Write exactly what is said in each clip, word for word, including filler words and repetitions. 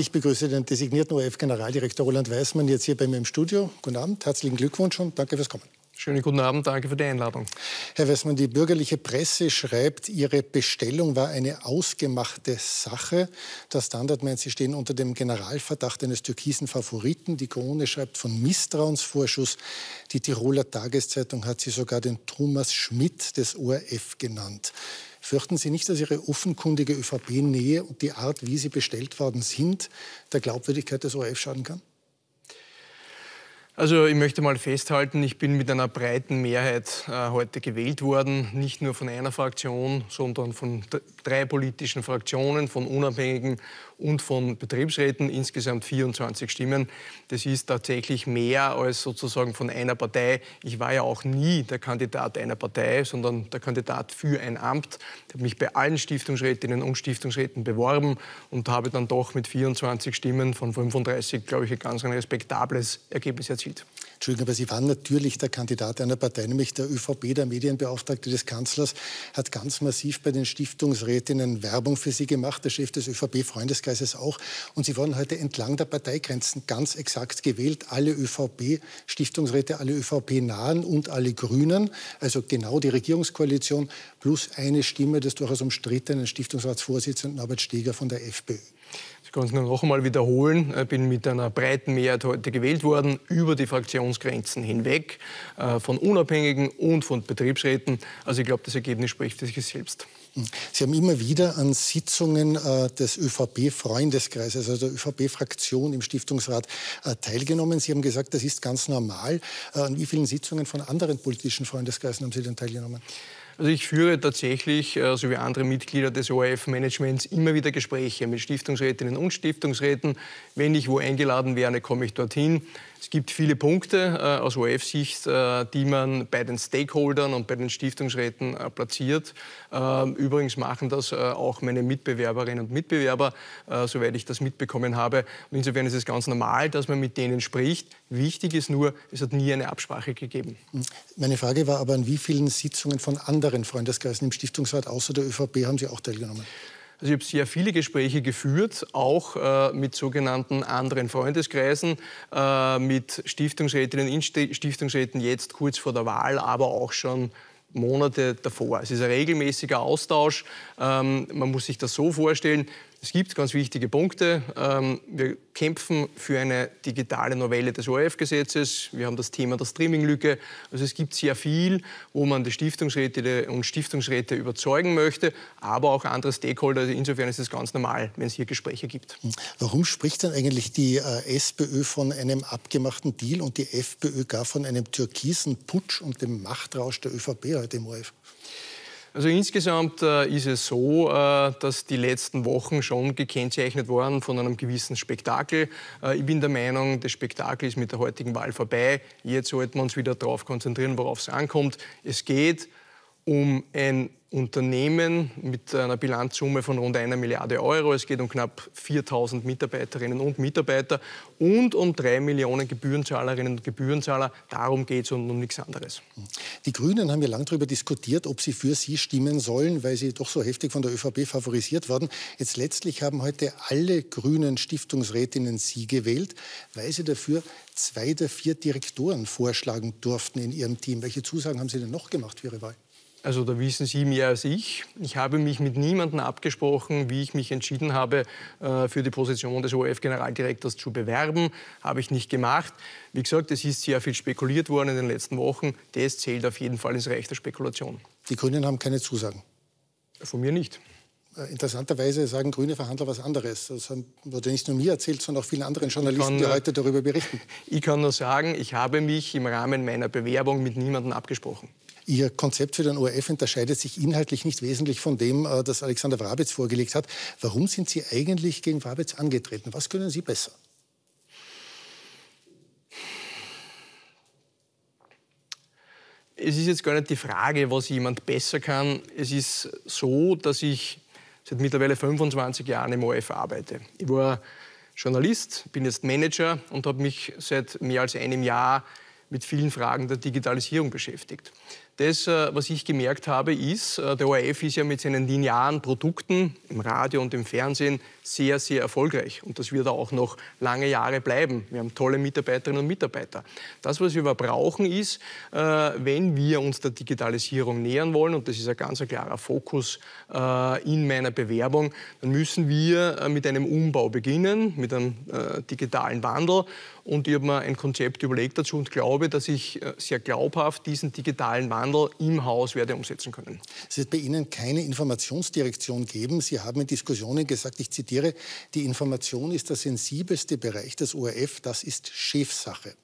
Ich begrüße den designierten O R F-Generaldirektor Roland Weißmann jetzt hier bei mir im Studio. Guten Abend, herzlichen Glückwunsch und danke fürs Kommen. Schönen guten Abend, danke für die Einladung. Herr Weißmann, die bürgerliche Presse schreibt, Ihre Bestellung war eine ausgemachte Sache. Der Standard meint, Sie stehen unter dem Generalverdacht eines türkisen Favoriten. Die Krone schreibt von Misstrauensvorschuss. Die Tiroler Tageszeitung hat Sie sogar den Thomas Schmidt des O R F genannt. Fürchten Sie nicht, dass Ihre offenkundige ÖVP-Nähe und die Art, wie Sie bestellt worden sind, der Glaubwürdigkeit des O R F schaden kann? Also ich möchte mal festhalten, ich bin mit einer breiten Mehrheit äh, heute gewählt worden, nicht nur von einer Fraktion, sondern von drei politischen Fraktionen, von Unabhängigen und von Betriebsräten, insgesamt vierundzwanzig Stimmen. Das ist tatsächlich mehr als sozusagen von einer Partei. Ich war ja auch nie der Kandidat einer Partei, sondern der Kandidat für ein Amt. Ich habe mich bei allen Stiftungsrätinnen und Stiftungsräten beworben und habe dann doch mit vierundzwanzig Stimmen von fünfunddreißig, glaube ich, ein ganz respektables Ergebnis erzielt. Entschuldigung, aber Sie waren natürlich der Kandidat einer Partei, nämlich der ÖVP, der Medienbeauftragte des Kanzlers, hat ganz massiv bei den Stiftungsrätinnen Werbung für Sie gemacht, der Chef des ÖVP-Freundeskreises auch. Und Sie wurden heute entlang der Parteigrenzen ganz exakt gewählt, alle ÖVP-Stiftungsräte, alle ÖVP-Nahen und alle Grünen, also genau die Regierungskoalition, plus eine Stimme des durchaus umstrittenen Stiftungsratsvorsitzenden Norbert Steger von der FPÖ. Ich kann es nur noch einmal wiederholen. Ich bin mit einer breiten Mehrheit heute gewählt worden, über die Fraktionsgrenzen hinweg, von Unabhängigen und von Betriebsräten. Also ich glaube, das Ergebnis spricht für sich selbst. Sie haben immer wieder an Sitzungen äh, des ÖVP-Freundeskreises, also der ÖVP-Fraktion im Stiftungsrat, äh, teilgenommen. Sie haben gesagt, das ist ganz normal. Äh, an wie vielen Sitzungen von anderen politischen Freundeskreisen haben Sie denn teilgenommen? Also ich führe tatsächlich, so wie andere Mitglieder des O R F-Managements, immer wieder Gespräche mit Stiftungsrätinnen und Stiftungsräten. Wenn ich wo eingeladen werde, komme ich dorthin. Es gibt viele Punkte äh, aus O R F-Sicht, äh, die man bei den Stakeholdern und bei den Stiftungsräten äh, platziert. Äh, übrigens machen das äh, auch meine Mitbewerberinnen und Mitbewerber, äh, soweit ich das mitbekommen habe. Und insofern ist es ganz normal, dass man mit denen spricht. Wichtig ist nur, es hat nie eine Absprache gegeben. Meine Frage war aber, an wie vielen Sitzungen von anderen Freundeskreisen im Stiftungsrat außer der ÖVP haben Sie auch teilgenommen? Also ich habe sehr viele Gespräche geführt, auch äh, mit sogenannten anderen Freundeskreisen, äh, mit Stiftungsrätinnen in Stiftungsräten jetzt kurz vor der Wahl, aber auch schon Monate davor. Es ist ein regelmäßiger Austausch. Ähm, man muss sich das so vorstellen. Es gibt ganz wichtige Punkte. Ähm, wir kämpfen für eine digitale Novelle des O R F-Gesetzes. Wir haben das Thema der Streaminglücke. Also es gibt sehr viel, wo man die Stiftungsräte und Stiftungsräte überzeugen möchte, aber auch andere Stakeholder. Also insofern ist es ganz normal, wenn es hier Gespräche gibt. Warum spricht denn eigentlich die äh, SPÖ von einem abgemachten Deal und die FPÖ gar von einem türkisen Putsch und dem Machtrausch der ÖVP heute im O R F? Also insgesamt äh, ist es so, äh, dass die letzten Wochen schon gekennzeichnet waren von einem gewissen Spektakel. Äh, ich bin der Meinung, das Spektakel ist mit der heutigen Wahl vorbei. Jetzt sollten wir uns wieder darauf konzentrieren, worauf es ankommt. Es geht um ein Unternehmen mit einer Bilanzsumme von rund einer Milliarde Euro. Es geht um knapp viertausend Mitarbeiterinnen und Mitarbeiter und um drei Millionen Gebührenzahlerinnen und Gebührenzahler. Darum geht es und um nichts anderes. Die Grünen haben ja lange darüber diskutiert, ob sie für sie stimmen sollen, weil sie doch so heftig von der ÖVP favorisiert wurden. Jetzt letztlich haben heute alle grünen Stiftungsrätinnen sie gewählt, weil sie dafür zwei der vier Direktoren vorschlagen durften in ihrem Team. Welche Zusagen haben Sie denn noch gemacht für Ihre Wahl? Also da wissen Sie mehr als ich. Ich habe mich mit niemandem abgesprochen, wie ich mich entschieden habe, für die Position des O R F-Generaldirektors zu bewerben. Habe ich nicht gemacht. Wie gesagt, es ist sehr viel spekuliert worden in den letzten Wochen. Das zählt auf jeden Fall ins Reich der Spekulation. Die Grünen haben keine Zusagen? Von mir nicht. Interessanterweise sagen grüne Verhandler was anderes. Das wurde nicht nur mir erzählt, sondern auch vielen anderen Journalisten, kann, die heute darüber berichten. Ich kann nur sagen, ich habe mich im Rahmen meiner Bewerbung mit niemandem abgesprochen. Ihr Konzept für den O R F unterscheidet sich inhaltlich nicht wesentlich von dem, das Alexander Wrabitz vorgelegt hat. Warum sind Sie eigentlich gegen Wrabitz angetreten? Was können Sie besser? Es ist jetzt gar nicht die Frage, was jemand besser kann. Es ist so, dass ich seit mittlerweile fünfundzwanzig Jahren im O R F arbeite. Ich war Journalist, bin jetzt Manager und habe mich seit mehr als einem Jahr mit vielen Fragen der Digitalisierung beschäftigt. Das, was ich gemerkt habe, ist, der O R F ist ja mit seinen linearen Produkten im Radio und im Fernsehen sehr, sehr erfolgreich. Und das wird auch noch lange Jahre bleiben. Wir haben tolle Mitarbeiterinnen und Mitarbeiter. Das, was wir aber brauchen, ist, wenn wir uns der Digitalisierung nähern wollen, und das ist ein ganz klarer Fokus in meiner Bewerbung, dann müssen wir mit einem Umbau beginnen, mit einem digitalen Wandel. Und ich habe mir ein Konzept überlegt dazu und glaube, dass ich sehr glaubhaft diesen digitalen Wandel im Haus werde umsetzen können. Es wird bei Ihnen keine Informationsdirektion geben. Sie haben in Diskussionen gesagt, ich zitiere, die Information ist der sensibelste Bereich des O R F, das ist Chefsache.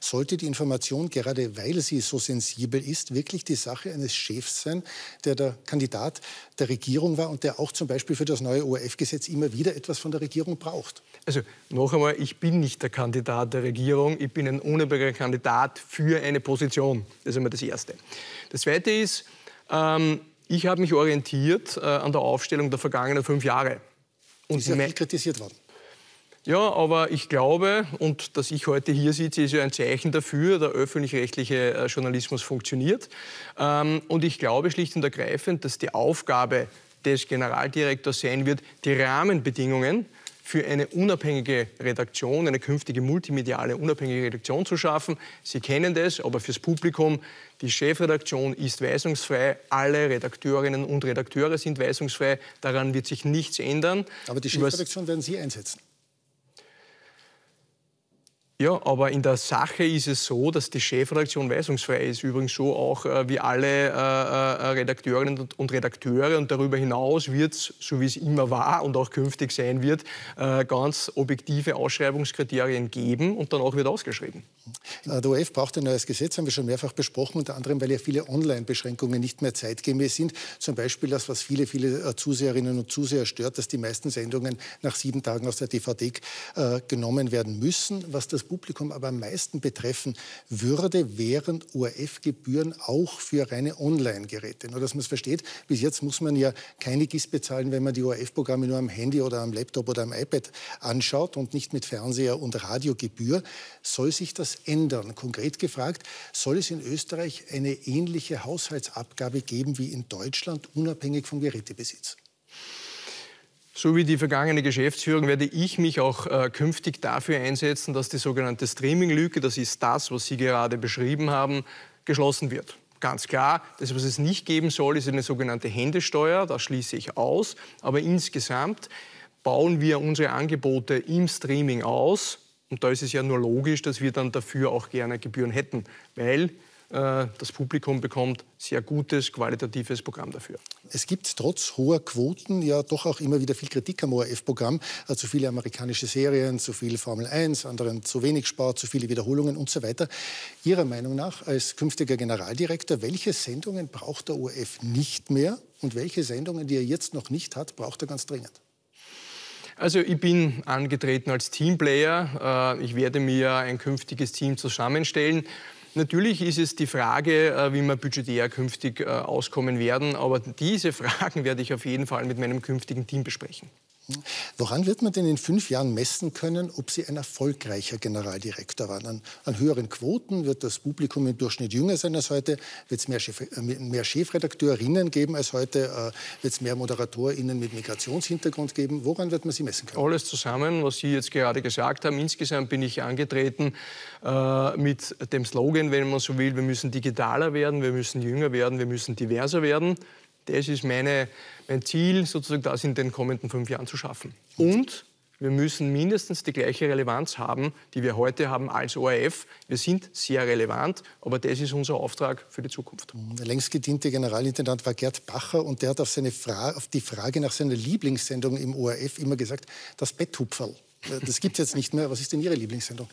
Sollte die Information, gerade weil sie so sensibel ist, wirklich die Sache eines Chefs sein, der der Kandidat der Regierung war und der auch zum Beispiel für das neue O R F-Gesetz immer wieder etwas von der Regierung braucht? Also noch einmal, ich bin nicht der Kandidat der Regierung, ich bin ein unabhängiger Kandidat für eine Position. Das ist einmal das Erste. Das Zweite ist, ähm, ich habe mich orientiert äh, an der Aufstellung der vergangenen fünf Jahre. Und ist ja viel kritisiert worden. Ja, aber ich glaube, und dass ich heute hier sitze, ist ja ein Zeichen dafür, der öffentlich-rechtliche Journalismus funktioniert. Und ich glaube schlicht und ergreifend, dass die Aufgabe des Generaldirektors sein wird, die Rahmenbedingungen für eine unabhängige Redaktion, eine künftige multimediale unabhängige Redaktion zu schaffen. Sie kennen das, aber fürs Publikum, die Chefredaktion ist weisungsfrei, alle Redakteurinnen und Redakteure sind weisungsfrei, daran wird sich nichts ändern. Aber die Chefredaktion werden Sie einsetzen? Ja, aber in der Sache ist es so, dass die Chefredaktion weisungsfrei ist. Übrigens so auch äh, wie alle äh, Redakteurinnen und Redakteure. Und darüber hinaus wird es, so wie es immer war und auch künftig sein wird, äh, ganz objektive Ausschreibungskriterien geben und dann auch wird ausgeschrieben. Der O R F braucht ein neues Gesetz, haben wir schon mehrfach besprochen, unter anderem, weil ja viele Online-Beschränkungen nicht mehr zeitgemäß sind. Zum Beispiel das, was viele, viele Zuseherinnen und Zuseher stört, dass die meisten Sendungen nach sieben Tagen aus der T V T äh, genommen werden müssen, was das Publikum aber am meisten betreffen würde, wären O R F-Gebühren auch für reine Online-Geräte. Nur, dass man es versteht, bis jetzt muss man ja keine G I S bezahlen, wenn man die O R F-Programme nur am Handy oder am Laptop oder am iPad anschaut und nicht mit Fernseher- und Radiogebühr. Soll sich das ändern? Konkret gefragt, soll es in Österreich eine ähnliche Haushaltsabgabe geben wie in Deutschland, unabhängig vom Gerätebesitz? So wie die vergangene Geschäftsführung werde ich mich auch äh, künftig dafür einsetzen, dass die sogenannte Streaming-Lücke, das ist das, was Sie gerade beschrieben haben, geschlossen wird. Ganz klar, das, was es nicht geben soll, ist eine sogenannte Händesteuer, das schließe ich aus. Aber insgesamt bauen wir unsere Angebote im Streaming aus. Und da ist es ja nur logisch, dass wir dann dafür auch gerne Gebühren hätten, weil das Publikum bekommt sehr gutes, qualitatives Programm dafür. Es gibt trotz hoher Quoten ja doch auch immer wieder viel Kritik am O R F-Programm. Zu viele amerikanische Serien, zu viel Formel eins, anderen zu wenig Sport, zu viele Wiederholungen und so weiter. Ihrer Meinung nach als künftiger Generaldirektor, welche Sendungen braucht der O R F nicht mehr und welche Sendungen, die er jetzt noch nicht hat, braucht er ganz dringend? Also ich bin angetreten als Teamplayer. Ich werde mir ein künftiges Team zusammenstellen. Natürlich ist es die Frage, wie wir budgetär künftig auskommen werden, aber diese Fragen werde ich auf jeden Fall mit meinem künftigen Team besprechen. Woran wird man denn in fünf Jahren messen können, ob Sie ein erfolgreicher Generaldirektor waren? An, an höheren Quoten wird das Publikum im Durchschnitt jünger sein als heute? Wird es mehr, Chef, mehr Chefredakteurinnen geben als heute? Wird es mehr ModeratorInnen mit Migrationshintergrund geben? Woran wird man Sie messen können? Alles zusammen, was Sie jetzt gerade gesagt haben. Insgesamt bin ich angetreten äh, mit dem Slogan, wenn man so will, wir müssen digitaler werden, wir müssen jünger werden, wir müssen diverser werden. Das ist meine, mein Ziel, sozusagen das in den kommenden fünf Jahren zu schaffen. Und wir müssen mindestens die gleiche Relevanz haben, die wir heute haben als O R F. Wir sind sehr relevant, aber das ist unser Auftrag für die Zukunft. Der längst gediente Generalintendant war Gerd Bacher und der hat auf, seine Fra- auf die Frage nach seiner Lieblingssendung im O R F immer gesagt, das Betthupferl, das gibt es jetzt nicht mehr. Was ist denn Ihre Lieblingssendung?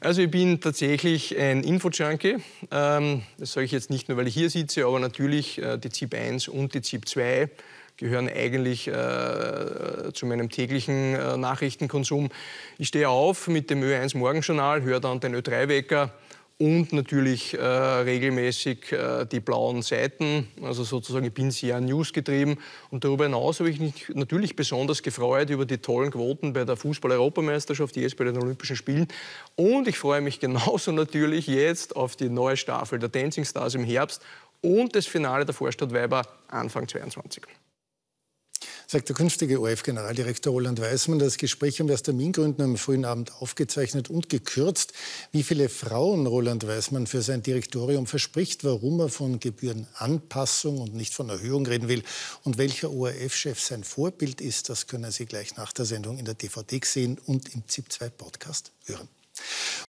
Also ich bin tatsächlich ein Info-Junkie. Ähm, das sage ich jetzt nicht nur, weil ich hier sitze, aber natürlich äh, die ZIB eins und die ZIB zwei gehören eigentlich äh, zu meinem täglichen äh, Nachrichtenkonsum. Ich stehe auf mit dem Ö eins Morgenjournal, höre dann den Ö drei Wecker und natürlich äh, regelmäßig äh, die blauen Seiten, also sozusagen ich bin sehr newsgetrieben. Und darüber hinaus habe ich mich natürlich besonders gefreut über die tollen Quoten bei der Fußball-Europameisterschaft, jetzt bei den Olympischen Spielen. Und ich freue mich genauso natürlich jetzt auf die neue Staffel der Dancing Stars im Herbst und das Finale der Vorstadt Weiber Anfang zweiundzwanzig. Sagt der künftige O R F-Generaldirektor Roland Weißmann. Das Gespräch haben wir aus Termingründen am frühen Abend aufgezeichnet und gekürzt. Wie viele Frauen Roland Weißmann für sein Direktorium verspricht, warum er von Gebührenanpassung und nicht von Erhöhung reden will und welcher O R F-Chef sein Vorbild ist, das können Sie gleich nach der Sendung in der T V T sehen und im ZIB zwei Podcast hören.